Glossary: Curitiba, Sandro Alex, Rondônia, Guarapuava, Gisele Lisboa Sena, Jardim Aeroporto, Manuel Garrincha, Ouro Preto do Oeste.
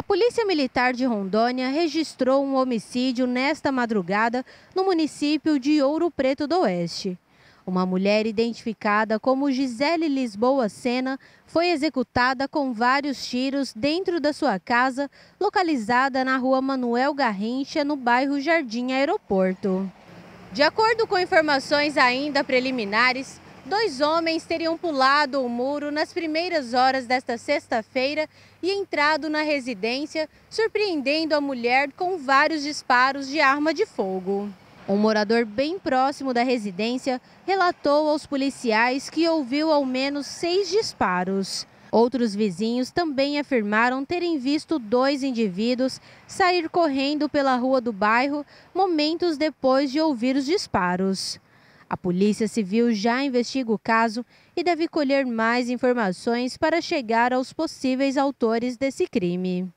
A Polícia Militar de Rondônia registrou um homicídio nesta madrugada no município de Ouro Preto do Oeste. Uma mulher identificada como Gisele Lisboa Sena foi executada com vários tiros dentro da sua casa, localizada na rua Manuel Garrincha, no bairro Jardim Aeroporto. De acordo com informações ainda preliminares, dois homens teriam pulado o muro nas primeiras horas desta sexta-feira e entrado na residência, surpreendendo a mulher com vários disparos de arma de fogo. Um morador bem próximo da residência relatou aos policiais que ouviu ao menos 6 disparos. Outros vizinhos também afirmaram terem visto 2 indivíduos sair correndo pela rua do bairro momentos depois de ouvir os disparos. A Polícia Civil já investiga o caso e deve colher mais informações para chegar aos possíveis autores desse crime.